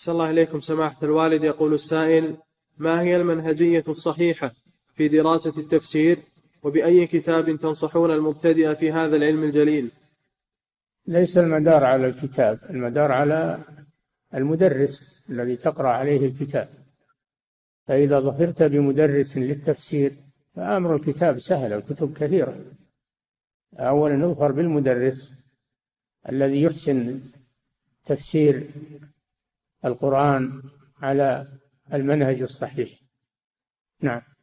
أحسن الله إليكم سماحة الوالد. يقول السائل: ما هي المنهجية الصحيحة في دراسة التفسير؟ وبأي كتاب تنصحون المبتدئ في هذا العلم الجليل؟ ليس المدار على الكتاب، المدار على المدرس الذي تقرأ عليه الكتاب. فإذا ظفرت بمدرس للتفسير فأمر الكتاب سهل، الكتب كثيرة. أولا نظفر بالمدرس الذي يحسن تفسير القرآن على المنهج الصحيح. نعم.